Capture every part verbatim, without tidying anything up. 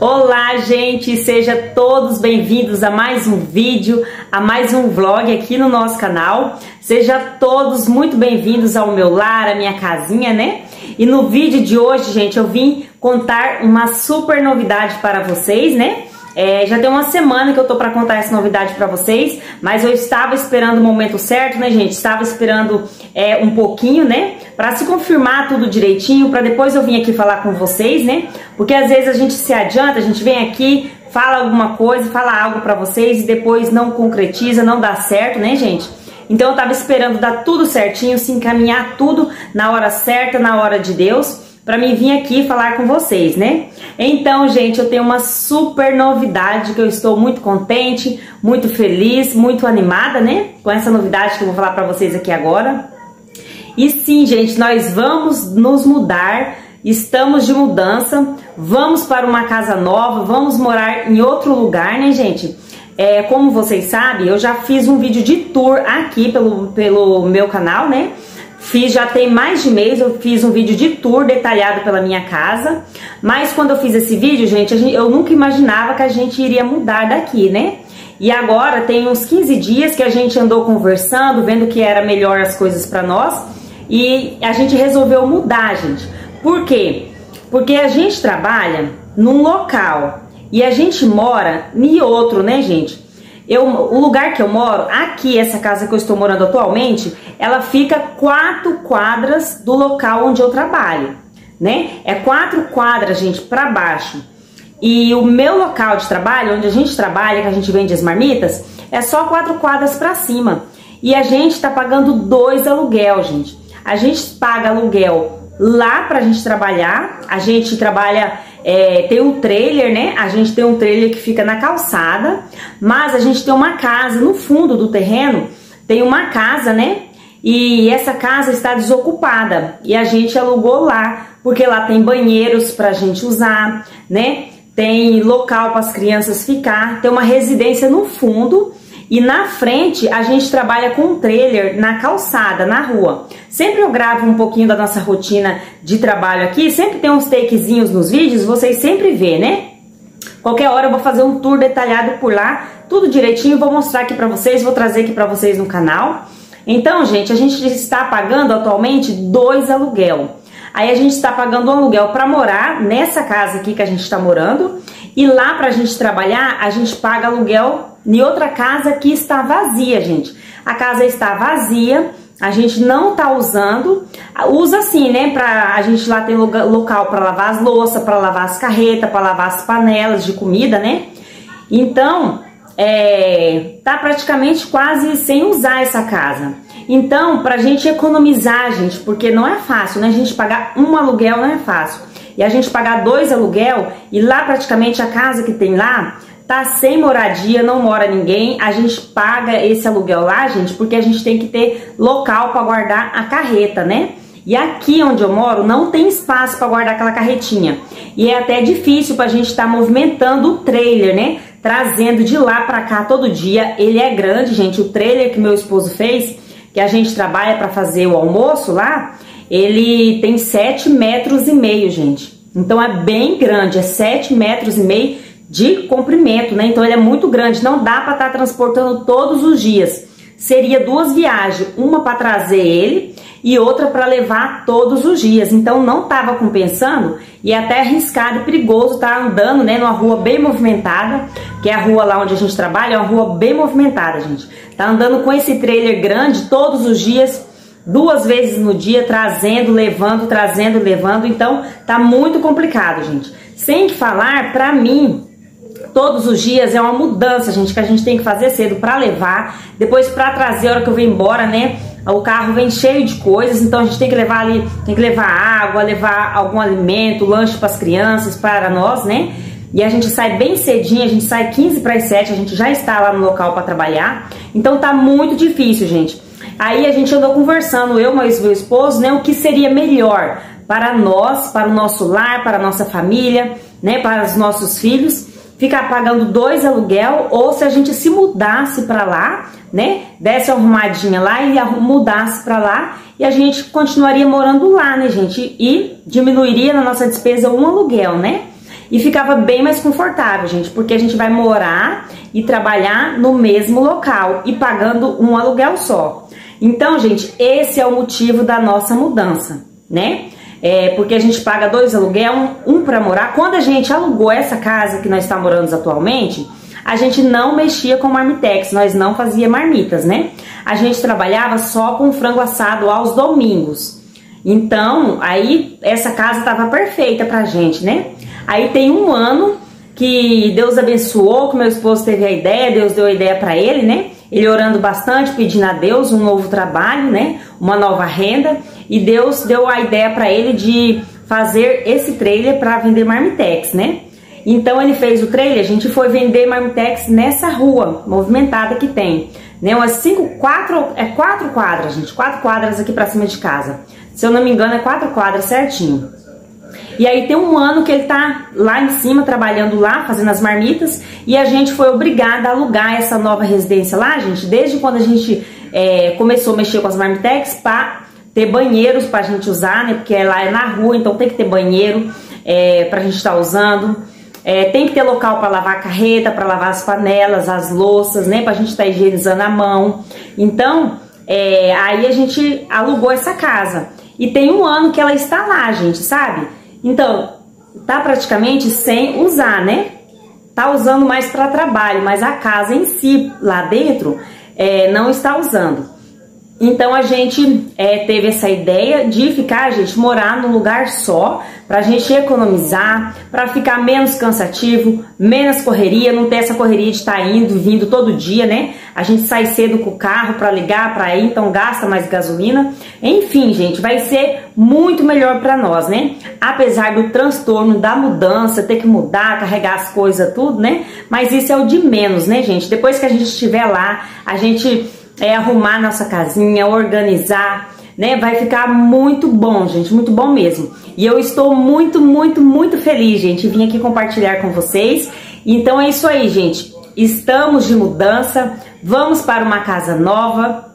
Olá, gente! Sejam todos bem-vindos a mais um vídeo, a mais um vlog aqui no nosso canal. Sejam todos muito bem-vindos ao meu lar, à minha casinha, né? E no vídeo de hoje, gente, eu vim contar uma super novidade para vocês, né? É, já tem uma semana que eu tô pra contar essa novidade pra vocês, mas eu estava esperando o momento certo, né, gente? Estava esperando é, um pouquinho, né? Pra se confirmar tudo direitinho, pra depois eu vir aqui falar com vocês, né? Porque às vezes a gente se adianta, a gente vem aqui, fala alguma coisa, fala algo pra vocês e depois não concretiza, não dá certo, né, gente? Então eu tava esperando dar tudo certinho, se encaminhar tudo na hora certa, na hora de Deus, pra mim vir aqui falar com vocês, né? Então, gente, eu tenho uma super novidade que eu estou muito contente, muito feliz, muito animada, né? Com essa novidade que eu vou falar pra vocês aqui agora. E sim, gente, nós vamos nos mudar, estamos de mudança, vamos para uma casa nova, vamos morar em outro lugar, né, gente? É, como vocês sabem, eu já fiz um vídeo de tour aqui pelo, pelo meu canal, né? Fiz, já tem mais de mês, eu fiz um vídeo de tour detalhado pela minha casa. Mas quando eu fiz esse vídeo, gente, a gente eu nunca imaginava que a gente iria mudar daqui, né? E agora tem uns quinze dias que a gente andou conversando, vendo que era melhor as coisas pra nós. E a gente resolveu mudar, gente. Por quê? Porque a gente trabalha num local e a gente mora em outro, né, gente? Eu, o lugar que eu moro, aqui, essa casa que eu estou morando atualmente, ela fica quatro quadras do local onde eu trabalho, né? É quatro quadras, gente, pra baixo. E o meu local de trabalho, onde a gente trabalha, que a gente vende as marmitas, é só quatro quadras pra cima. E a gente tá pagando dois aluguel, gente. A gente paga aluguel lá pra gente trabalhar, a gente trabalha... É, tem um trailer, né? A gente tem um trailer que fica na calçada, mas a gente tem uma casa no fundo do terreno, tem uma casa, né? E essa casa está desocupada e a gente alugou lá, porque lá tem banheiros pra gente usar, né? Tem local para as crianças ficar, tem uma residência no fundo e na frente a gente trabalha com um trailer na calçada, na rua. Sempre eu gravo um pouquinho da nossa rotina de trabalho aqui, sempre tem uns takezinhos nos vídeos, vocês sempre vê, né? Qualquer hora eu vou fazer um tour detalhado por lá, tudo direitinho, vou mostrar aqui pra vocês, vou trazer aqui pra vocês no canal. Então, gente, a gente está pagando atualmente dois aluguel. Aí a gente está pagando um aluguel pra morar nessa casa aqui que a gente tá morando, e lá pra gente trabalhar, a gente paga aluguel em outra casa que está vazia, gente. A casa está vazia, a gente não tá usando, usa assim, né, pra, a gente lá tem local para lavar as louças, para lavar as carretas, para lavar as panelas de comida, né? Então, é, tá praticamente quase sem usar essa casa. Então, pra gente economizar, gente, porque não é fácil, né, a gente pagar um aluguel não é fácil. E a gente pagar dois aluguel, e lá praticamente a casa que tem lá... Tá sem moradia, não mora ninguém, a gente paga esse aluguel lá, gente, porque a gente tem que ter local pra guardar a carreta, né? E aqui onde eu moro não tem espaço pra guardar aquela carretinha. E é até difícil pra gente tá movimentando o trailer, né? Trazendo de lá pra cá todo dia. Ele é grande, gente. O trailer que meu esposo fez, que a gente trabalha pra fazer o almoço lá, ele tem sete metros e meio, gente. Então é bem grande, é sete metros e meio de comprimento, né? Então ele é muito grande, não dá para estar transportando todos os dias. Seria duas viagens, uma para trazer ele e outra para levar todos os dias. Então não estava compensando e é até arriscado e perigoso estar andando, né, numa rua bem movimentada, que é a rua lá onde a gente trabalha, é uma rua bem movimentada, gente. Tá andando com esse trailer grande todos os dias, duas vezes no dia, trazendo, levando, trazendo, levando. Então tá muito complicado, gente. Sem falar, para mim, todos os dias é uma mudança, gente, que a gente tem que fazer cedo pra levar, depois pra trazer a hora que eu vou embora, né? O carro vem cheio de coisas, então a gente tem que levar ali, tem que levar água, levar algum alimento, lanche pras crianças, para nós, né? E a gente sai bem cedinho, a gente sai quinze para as sete, a gente já está lá no local pra trabalhar, então tá muito difícil, gente. Aí a gente andou conversando, eu, mas meu esposo, né, o que seria melhor para nós, para o nosso lar, para a nossa família, né, para os nossos filhos, ficar pagando dois aluguel, ou se a gente se mudasse para lá, né, desse uma arrumadinha lá e mudasse para lá, e a gente continuaria morando lá, né, gente, e diminuiria na nossa despesa um aluguel, né? e ficava bem mais confortável, gente, porque a gente vai morar e trabalhar no mesmo local e pagando um aluguel só. Então, gente, esse é o motivo da nossa mudança, né? É porque a gente paga dois aluguel, um, um para morar. Quando a gente alugou essa casa que nós estamos morando atualmente, a gente não mexia com marmitex, nós não fazia marmitas, né? A gente trabalhava só com frango assado aos domingos. Então, aí essa casa estava perfeita pra gente, né? Aí tem um ano que Deus abençoou, que meu esposo teve a ideia, Deus deu a ideia pra ele, né? Ele orando bastante, pedindo a Deus um novo trabalho, né? Uma nova renda. E Deus deu a ideia pra ele de fazer esse trailer pra vender marmitex, né? Então ele fez o trailer, a gente foi vender marmitex nessa rua movimentada que tem, né? Umas cinco, quatro, é quatro quadras, gente, quatro quadras aqui pra cima de casa. Se eu não me engano, é quatro quadras certinho. E aí tem um ano que ele tá lá em cima, trabalhando lá, fazendo as marmitas, e a gente foi obrigada a alugar essa nova residência lá, gente, desde quando a gente é, começou a mexer com as marmitex, pra ter banheiros pra gente usar, né? Porque lá é na rua, então tem que ter banheiro é, pra gente tá usando. É, tem que ter local para lavar a carreta, para lavar as panelas, as louças, né? Pra gente estar higienizando a mão. Então, é, aí a gente alugou essa casa. E tem um ano que ela está lá, gente, sabe? Então, tá praticamente sem usar, né? Tá usando mais para trabalho, mas a casa em si, lá dentro, é, não está usando. Então a gente é, teve essa ideia de ficar, gente, morar num lugar só, pra gente economizar, pra ficar menos cansativo, menos correria, não ter essa correria de estar indo, vindo todo dia, né? A gente sai cedo com o carro pra ligar, pra ir, então gasta mais gasolina. Enfim, gente, vai ser muito melhor pra nós, né? Apesar do transtorno, da mudança, ter que mudar, carregar as coisas, tudo, né? Mas isso é o de menos, né, gente? Depois que a gente estiver lá, a gente... é arrumar nossa casinha, organizar, né? Vai ficar muito bom, gente, muito bom mesmo. E eu estou muito, muito, muito feliz, gente, vim aqui compartilhar com vocês. Então é isso aí, gente. Estamos de mudança, vamos para uma casa nova,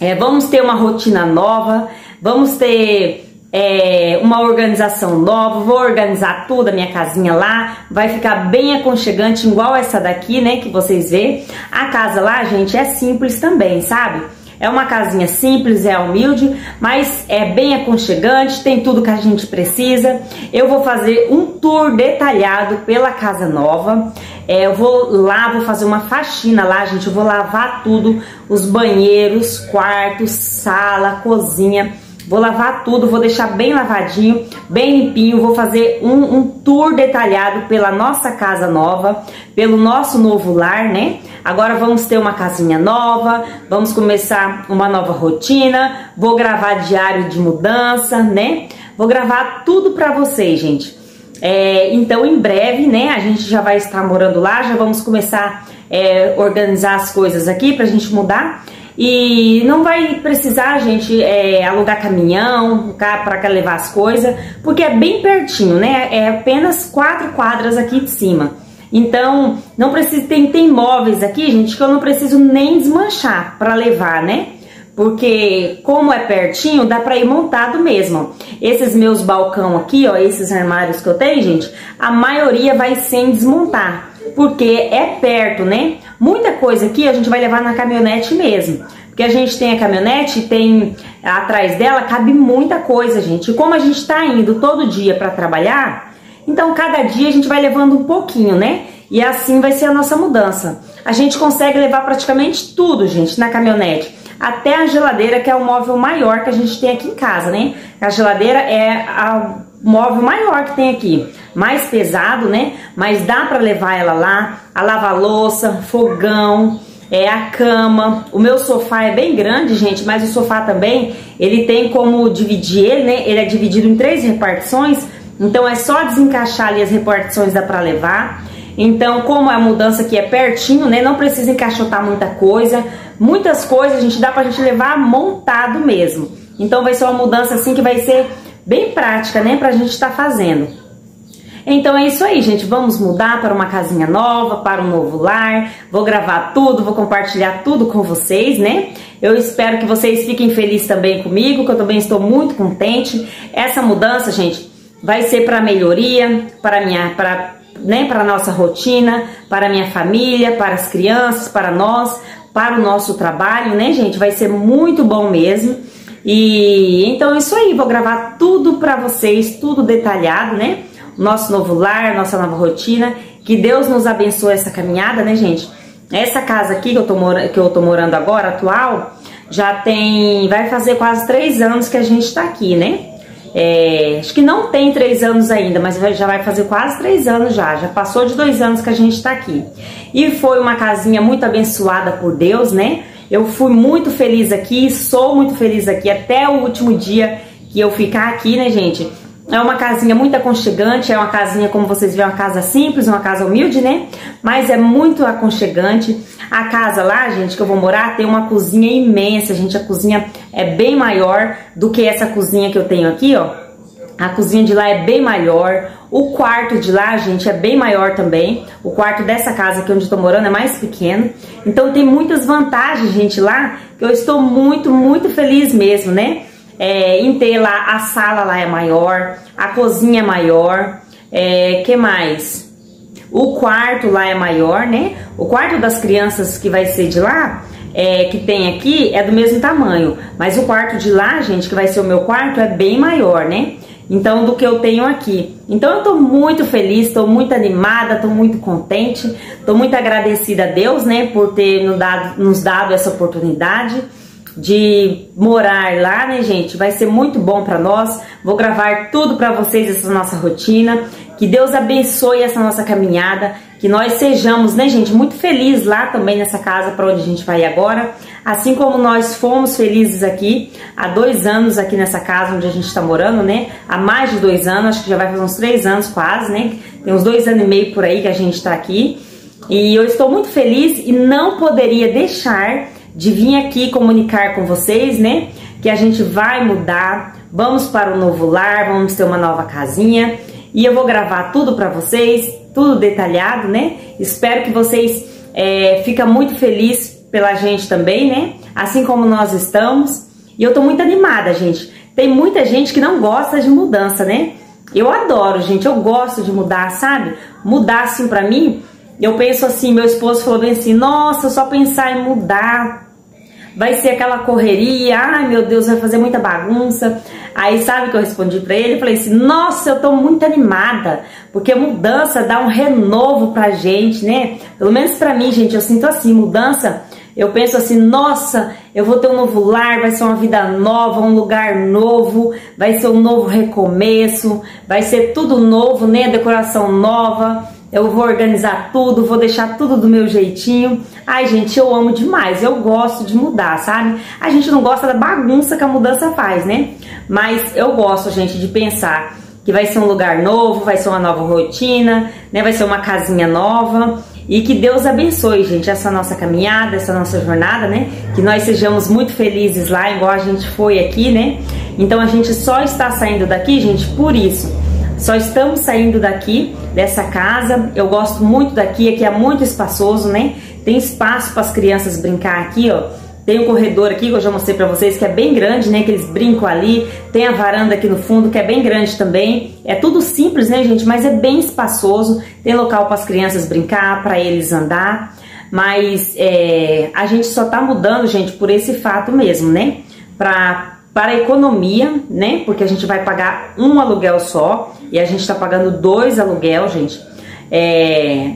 é, vamos ter uma rotina nova, vamos ter... É, uma organização nova, vou organizar tudo a minha casinha lá, vai ficar bem aconchegante, igual essa daqui, né, que vocês vê. A casa lá, gente, é simples também, sabe? É uma casinha simples, é humilde, mas é bem aconchegante, tem tudo que a gente precisa. Eu vou fazer um tour detalhado pela casa nova. É, eu vou lá, vou fazer uma faxina lá, gente, eu vou lavar tudo, os banheiros, quartos, sala, cozinha... Vou lavar tudo, vou deixar bem lavadinho, bem limpinho. Vou fazer um, um tour detalhado pela nossa casa nova, pelo nosso novo lar, né? Agora vamos ter uma casinha nova, vamos começar uma nova rotina. Vou gravar diário de mudança, né? Vou gravar tudo pra vocês, gente. É, então, em breve, né? A gente já vai estar morando lá, já vamos começar a é, organizar as coisas aqui pra gente mudar. E não vai precisar, gente, é, alugar caminhão para levar as coisas, porque é bem pertinho, né? É apenas quatro quadras aqui de cima. Então, não precisa, tem, tem móveis aqui, gente, que eu não preciso nem desmanchar para levar, né? Porque como é pertinho, dá pra ir montado mesmo. Esses meus balcão aqui, ó, esses armários que eu tenho, gente, a maioria vai sem desmontar, porque é perto, né? Muita coisa aqui a gente vai levar na caminhonete mesmo, porque a gente tem a caminhonete e tem atrás dela cabe muita coisa, gente. E como a gente tá indo todo dia pra trabalhar, então cada dia a gente vai levando um pouquinho, né? E assim vai ser a nossa mudança. A gente consegue levar praticamente tudo, gente, na caminhonete. Até a geladeira, que é o móvel maior que a gente tem aqui em casa, né? A geladeira é o móvel maior que tem aqui. Mais pesado, né? Mas dá pra levar ela lá. A lava-louça, fogão, é, a cama. O meu sofá é bem grande, gente, mas o sofá também, ele tem como dividir ele, né? Ele é dividido em três repartições. Então é só desencaixar ali as repartições, dá pra levar. Então, como a mudança aqui é pertinho, né? Não precisa encaixotar muita coisa. Muitas coisas, gente, dá pra gente levar montado mesmo. Então vai ser uma mudança assim que vai ser bem prática, né? Pra gente estar fazendo. Então é isso aí, gente. Vamos mudar para uma casinha nova, para um novo lar. Vou gravar tudo, vou compartilhar tudo com vocês, né? Eu espero que vocês fiquem felizes também comigo, que eu também estou muito contente. Essa mudança, gente, vai ser para melhoria, para minha... Pra... né, para a nossa rotina, para a minha família, para as crianças, para nós, para o nosso trabalho, né, gente? Vai ser muito bom mesmo. E então é isso aí, vou gravar tudo para vocês, tudo detalhado, né? Nosso novo lar, nossa nova rotina. Que Deus nos abençoe essa caminhada, né, gente? Essa casa aqui que eu tô, mora que eu tô morando agora, atual, já tem... vai fazer quase três anos que a gente tá aqui, né? É, acho que não tem três anos ainda, mas já vai fazer quase três anos já. Já passou de dois anos que a gente tá aqui. E foi uma casinha muito abençoada por Deus, né? Eu fui muito feliz aqui, sou muito feliz aqui até o último dia que eu ficar aqui, né, gente? É uma casinha muito aconchegante, é uma casinha, como vocês veem, uma casa simples, uma casa humilde, né? Mas é muito aconchegante. A casa lá, gente, que eu vou morar, tem uma cozinha imensa, gente. A cozinha é bem maior do que essa cozinha que eu tenho aqui, ó. A cozinha de lá é bem maior. O quarto de lá, gente, é bem maior também. O quarto dessa casa aqui onde eu tô morando é mais pequeno. Então tem muitas vantagens, gente, lá, que eu estou muito, muito feliz mesmo, né? É, em ter lá, a sala lá é maior, a cozinha é maior, é, que mais? O quarto lá é maior, né? O quarto das crianças que vai ser de lá, é, que tem aqui, é do mesmo tamanho. Mas o quarto de lá, gente, que vai ser o meu quarto, é bem maior, né? Então, do que eu tenho aqui. Então, eu tô muito feliz, tô muito animada, tô muito contente, tô muito agradecida a Deus, né? Por ter nos dado, nos dado essa oportunidade de morar lá, né, gente? Vai ser muito bom pra nós. Vou gravar tudo pra vocês, essa nossa rotina. Que Deus abençoe essa nossa caminhada. Que nós sejamos, né, gente, muito felizes lá também nessa casa pra onde a gente vai agora. Assim como nós fomos felizes aqui há dois anos aqui nessa casa onde a gente tá morando, né? Há mais de dois anos, acho que já vai fazer uns três anos quase, né? Tem uns dois anos e meio por aí que a gente tá aqui. E eu estou muito feliz e não poderia deixar de vir aqui comunicar com vocês, né? Que a gente vai mudar, vamos para um novo lar, vamos ter uma nova casinha. E eu vou gravar tudo pra vocês, tudo detalhado, né? Espero que vocês é, fiquem muito felizes pela gente também, né? Assim como nós estamos. E eu tô muito animada, gente. Tem muita gente que não gosta de mudança, né? Eu adoro, gente. Eu gosto de mudar, sabe? Mudar, assim, pra mim... Eu penso assim, meu esposo falou bem assim, nossa, só pensar em mudar, vai ser aquela correria, ai meu Deus, vai fazer muita bagunça. Aí sabe o que eu respondi pra ele? Eu falei assim, nossa, eu tô muito animada, porque mudança dá um renovo pra gente, né? Pelo menos pra mim, gente, eu sinto assim, mudança, eu penso assim, nossa, eu vou ter um novo lar, vai ser uma vida nova, um lugar novo, vai ser um novo recomeço, vai ser tudo novo, né? Decoração nova. Eu vou organizar tudo, vou deixar tudo do meu jeitinho. Ai, gente, eu amo demais. Eu gosto de mudar, sabe? A gente não gosta da bagunça que a mudança faz, né? Mas eu gosto, gente, de pensar que vai ser um lugar novo, vai ser uma nova rotina, né? Vai ser uma casinha nova. E que Deus abençoe, gente, essa nossa caminhada, essa nossa jornada, né? Que nós sejamos muito felizes lá, igual a gente foi aqui, né? Então a gente só está saindo daqui, gente, por isso. Só estamos saindo daqui, dessa casa. Eu gosto muito daqui, aqui é muito espaçoso, né? Tem espaço para as crianças brincar aqui, ó. Tem um corredor aqui, que eu já mostrei para vocês, que é bem grande, né? Que eles brincam ali. Tem a varanda aqui no fundo, que é bem grande também. É tudo simples, né, gente? Mas é bem espaçoso. Tem local para as crianças brincar, para eles andar. Mas é, a gente só tá mudando, gente, por esse fato mesmo, né? Pra... Para a economia, né? Porque a gente vai pagar um aluguel só. E a gente tá pagando dois aluguel, gente. É...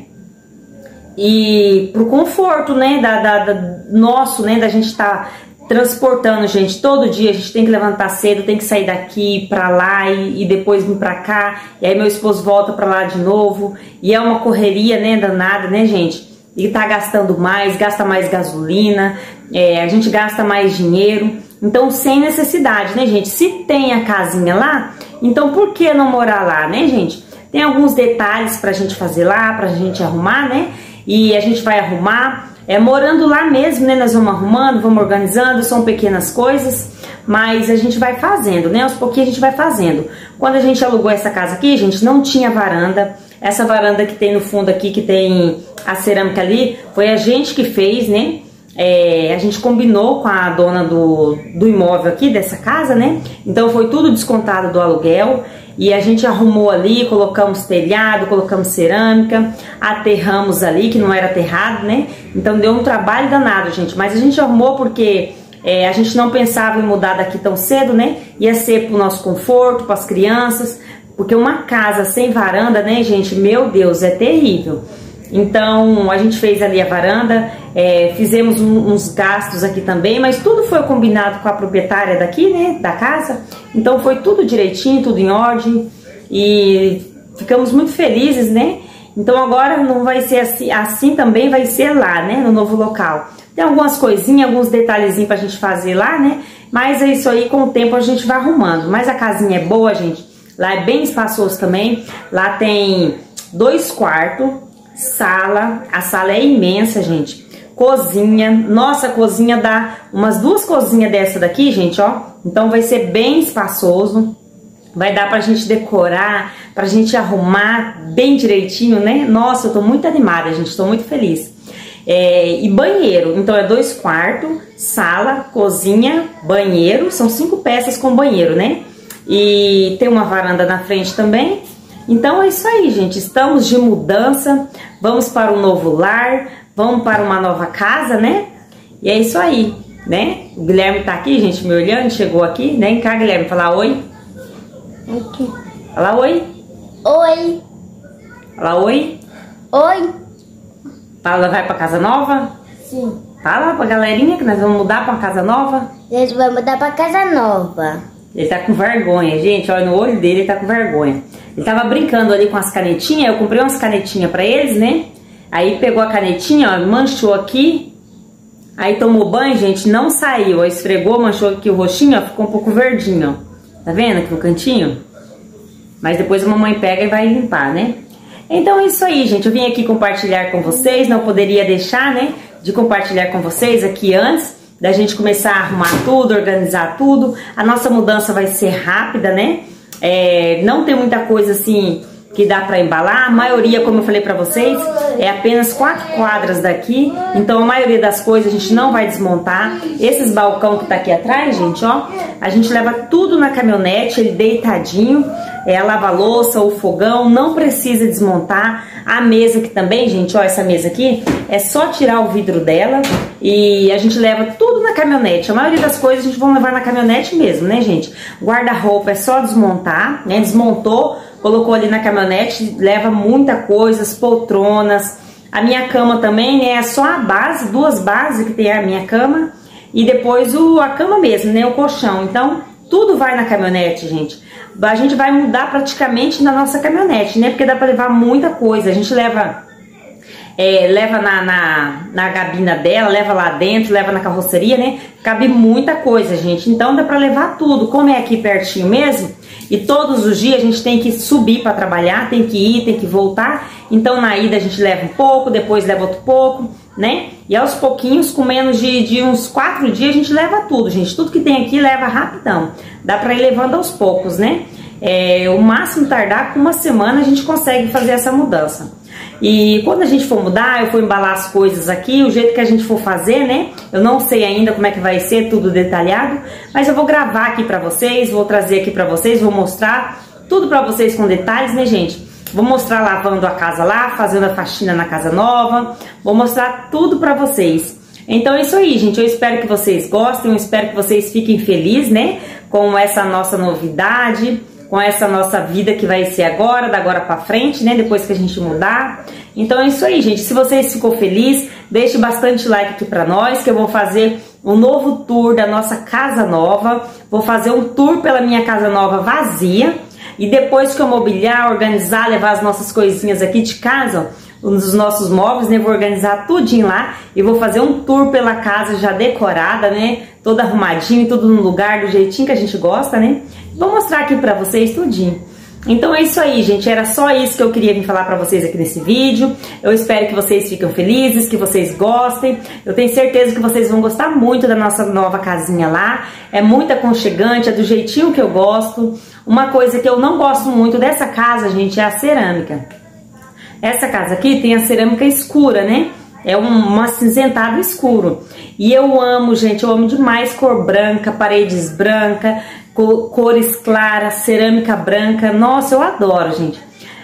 E pro conforto, né? Da, da, da... Nosso, né? Da gente tá transportando, gente. Todo dia a gente tem que levantar cedo. Tem que sair daqui pra lá e, e depois vir pra cá. E aí meu esposo volta pra lá de novo. E é uma correria, né? Danada, né, gente? E tá gastando mais. Gasta mais gasolina. É... A gente gasta mais dinheiro. Então, sem necessidade, né, gente? Se tem a casinha lá, então por que não morar lá, né, gente? Tem alguns detalhes pra gente fazer lá, pra gente arrumar, né? E a gente vai arrumar, é morando lá mesmo, né? Nós vamos arrumando, vamos organizando, são pequenas coisas, mas a gente vai fazendo, né? Aos pouquinhos a gente vai fazendo. Quando a gente alugou essa casa aqui, gente, não tinha varanda. Essa varanda que tem no fundo aqui, que tem a cerâmica ali, foi a gente que fez, né? É, a gente combinou com a dona do, do imóvel aqui, dessa casa, né? Então foi tudo descontado do aluguel. E a gente arrumou ali, colocamos telhado, colocamos cerâmica, aterramos ali, que não era aterrado, né? Então deu um trabalho danado, gente. Mas a gente arrumou porque é, a gente não pensava em mudar daqui tão cedo, né? Ia ser pro nosso conforto, para as crianças. Porque uma casa sem varanda, né, gente? Meu Deus, é terrível. Então a gente fez ali a varanda, é, fizemos um, uns gastos aqui também, mas tudo foi combinado com a proprietária daqui, né, da casa. Então foi tudo direitinho, tudo em ordem e ficamos muito felizes, né. Então agora não vai ser assim, assim também vai ser lá, né, no novo local. Tem algumas coisinhas, alguns detalhezinhos pra gente fazer lá, né, mas é isso aí, com o tempo a gente vai arrumando. Mas a casinha é boa, gente, lá é bem espaçoso também, lá tem dois quartos, sala, a sala é imensa, gente, cozinha, nossa, cozinha dá umas duas cozinhas dessa daqui, gente, ó, então vai ser bem espaçoso, vai dar pra gente decorar, pra gente arrumar bem direitinho, né, nossa, eu tô muito animada, gente, tô muito feliz, é, e banheiro, então é dois quartos, sala, cozinha, banheiro, são cinco peças com banheiro, né, e tem uma varanda na frente também. Então é isso aí, gente, estamos de mudança, vamos para um novo lar, vamos para uma nova casa, né? E é isso aí, né? O Guilherme tá aqui, gente, me olhando, chegou aqui, né? Vem cá, Guilherme, fala oi. Aqui. Fala oi. Oi. Fala oi. Oi. Fala, vai pra casa nova? Sim. Fala pra galerinha que nós vamos mudar pra uma casa nova? A gente vai mudar pra casa nova. Ele tá com vergonha, gente, olha no olho dele, ele tá com vergonha. Ele tava brincando ali com as canetinhas, eu comprei umas canetinhas pra eles, né? Aí pegou a canetinha, ó, manchou aqui, aí tomou banho, gente, não saiu, ó, esfregou, manchou aqui o roxinho, ó, ficou um pouco verdinho, ó. Tá vendo aqui no cantinho? Mas depois a mamãe pega e vai limpar, né? Então é isso aí, gente, eu vim aqui compartilhar com vocês, não poderia deixar, né, de compartilhar com vocês aqui antes da gente começar a arrumar tudo, organizar tudo. A nossa mudança vai ser rápida, né? É, não tem muita coisa assim que dá pra embalar, a maioria, como eu falei pra vocês, é apenas quatro quadras daqui, então a maioria das coisas a gente não vai desmontar. Esses balcão que tá aqui atrás, gente, ó, a gente leva tudo na caminhonete, ele deitadinho, é a lava-louça, o fogão, não precisa desmontar. A mesa aqui também, gente, ó, essa mesa aqui, é só tirar o vidro dela e a gente leva tudo na caminhonete. A maioria das coisas a gente vai levar na caminhonete mesmo, né, gente? Guarda-roupa é só desmontar, né, desmontou, colocou ali na caminhonete, leva muita coisa, as poltronas, a minha cama também, né, é só a base, duas bases que tem a minha cama e depois o, a cama mesmo, né, o colchão, então tudo vai na caminhonete, gente. A gente vai mudar praticamente na nossa caminhonete, né? Porque dá pra levar muita coisa. A gente leva é, leva na, na, na gabina dela, leva lá dentro, leva na carroceria, né? Cabe muita coisa, gente. Então dá pra levar tudo. Como é aqui pertinho mesmo, e todos os dias a gente tem que subir pra trabalhar, tem que ir, tem que voltar. Então na ida a gente leva um pouco, depois leva outro pouco, né? E aos pouquinhos, com menos de, de uns quatro dias, a gente leva tudo, gente. Tudo que tem aqui leva rapidão. Dá pra ir levando aos poucos, né? É, o máximo tardar, com uma semana a gente consegue fazer essa mudança. E quando a gente for mudar, eu vou embalar as coisas aqui, o jeito que a gente for fazer, né? Eu não sei ainda como é que vai ser tudo detalhado, mas eu vou gravar aqui pra vocês, vou trazer aqui pra vocês, vou mostrar tudo pra vocês com detalhes, né, gente? Vou mostrar lavando a casa lá, fazendo a faxina na casa nova. Vou mostrar tudo pra vocês. Então é isso aí, gente. Eu espero que vocês gostem. Eu espero que vocês fiquem felizes, né? Com essa nossa novidade. Com essa nossa vida que vai ser agora, da agora pra frente, né? Depois que a gente mudar. Então é isso aí, gente. Se vocês ficou feliz, deixe bastante like aqui pra nós, que eu vou fazer um novo tour da nossa casa nova. Vou fazer um tour pela minha casa nova vazia. E depois que eu mobiliar, organizar, levar as nossas coisinhas aqui de casa, ó, os nossos móveis, né? Vou organizar tudinho lá e vou fazer um tour pela casa já decorada, né? Toda arrumadinho, tudo no lugar, do jeitinho que a gente gosta, né? Vou mostrar aqui pra vocês tudinho. Então é isso aí, gente. Era só isso que eu queria vir falar pra vocês aqui nesse vídeo. Eu espero que vocês fiquem felizes, que vocês gostem. Eu tenho certeza que vocês vão gostar muito da nossa nova casinha lá. É muito aconchegante, é do jeitinho que eu gosto. Uma coisa que eu não gosto muito dessa casa, gente, é a cerâmica. Essa casa aqui tem a cerâmica escura, né? É um, um acinzentado escuro. E eu amo, gente, eu amo demais cor branca, paredes brancas. cores claras, cerâmica branca. Nossa, eu adoro, gente.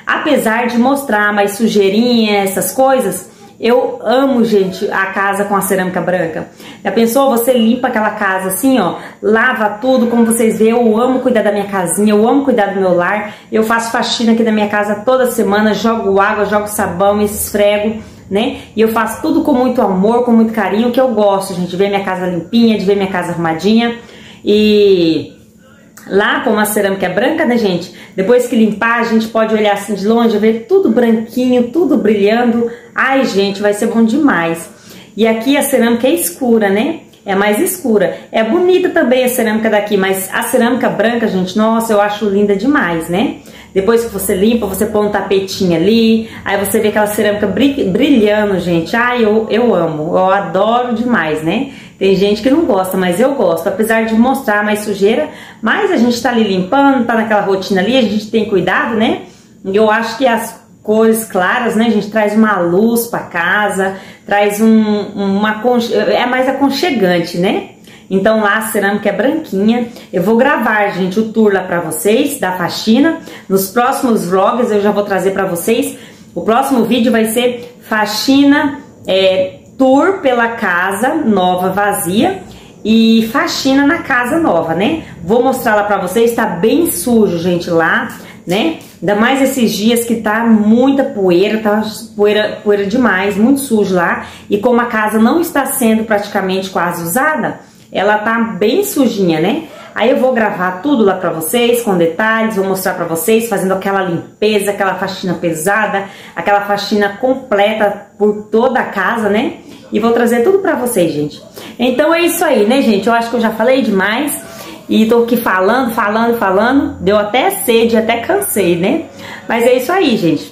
Apesar de mostrar mais sujeirinha, essas coisas, eu amo, gente, a casa com a cerâmica branca. Já pensou? Você limpa aquela casa assim, ó, lava tudo, como vocês veem, eu amo cuidar da minha casinha, eu amo cuidar do meu lar. Eu faço faxina aqui da minha casa toda semana, jogo água, jogo sabão, esfrego, né? E eu faço tudo com muito amor, com muito carinho, que eu gosto, gente, de ver minha casa limpinha, de ver minha casa arrumadinha. E lá, como a cerâmica é branca, né, gente? Depois que limpar, a gente pode olhar assim de longe, ver tudo branquinho, tudo brilhando. Ai, gente, vai ser bom demais. E aqui a cerâmica é escura, né? É mais escura. É bonita também a cerâmica daqui, mas a cerâmica branca, gente, nossa, eu acho linda demais, né? Depois que você limpa, você põe um tapetinho ali, aí você vê aquela cerâmica brilhando, gente. Ai, eu, eu amo, eu adoro demais, né? Tem gente que não gosta, mas eu gosto, apesar de mostrar mais sujeira, mas a gente tá ali limpando, tá naquela rotina ali, a gente tem cuidado, né? Eu acho que as cores claras, né, a gente traz uma luz pra casa, traz um, uma... é mais aconchegante, né? Então lá a cerâmica é branquinha. Eu vou gravar, gente, o tour lá pra vocês, da faxina. Nos próximos vlogs eu já vou trazer pra vocês. O próximo vídeo vai ser faxina, é, tour pela casa nova vazia e faxina na casa nova, né? Vou mostrar lá pra vocês, tá bem sujo, gente, lá, né? Ainda mais esses dias que tá muita poeira, tá poeira, poeira demais, muito sujo lá. E como a casa não está sendo praticamente quase usada, ela tá bem sujinha, né? Aí eu vou gravar tudo lá pra vocês, com detalhes, vou mostrar pra vocês, fazendo aquela limpeza, aquela faxina pesada, aquela faxina completa por toda a casa, né? E vou trazer tudo pra vocês, gente. Então é isso aí, né, gente? Eu acho que eu já falei demais e tô aqui falando, falando, falando. Deu até sede, até cansei, né? Mas é isso aí, gente.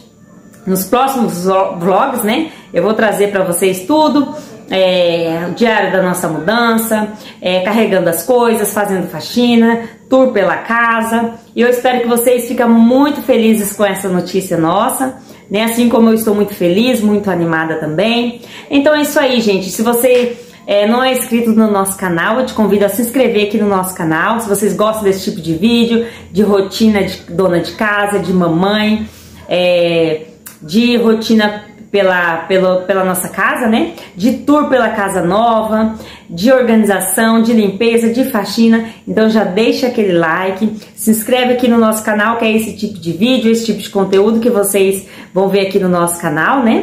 Nos próximos vlogs, né, eu vou trazer pra vocês tudo. É, o diário da nossa mudança, é, carregando as coisas, fazendo faxina, tour pela casa. E eu espero que vocês fiquem muito felizes com essa notícia nossa, né? Assim como eu estou muito feliz, muito animada também. Então é isso aí, gente. Se você é, não é inscrito no nosso canal, eu te convido a se inscrever aqui no nosso canal. Se vocês gostam desse tipo de vídeo, de rotina de dona de casa, de mamãe, é, de rotina Pela, pela, pela nossa casa, né? De tour pela casa nova, de organização, de limpeza, de faxina. Então já deixa aquele like, se inscreve aqui no nosso canal, que é esse tipo de vídeo, esse tipo de conteúdo que vocês vão ver aqui no nosso canal, né?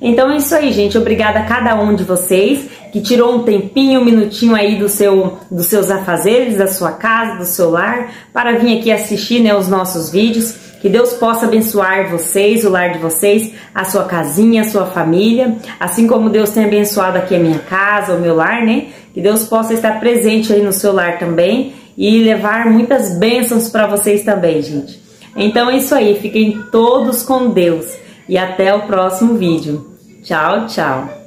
Então é isso aí, gente. Obrigada a cada um de vocês que tirou um tempinho, um minutinho aí do seu, dos seus afazeres, da sua casa, do seu lar, para vir aqui assistir, né, os nossos vídeos. Que Deus possa abençoar vocês, o lar de vocês, a sua casinha, a sua família. Assim como Deus tem abençoado aqui a minha casa, o meu lar, né? Que Deus possa estar presente aí no seu lar também e levar muitas bênçãos para vocês também, gente. Então é isso aí. Fiquem todos com Deus e até o próximo vídeo. Tchau, tchau.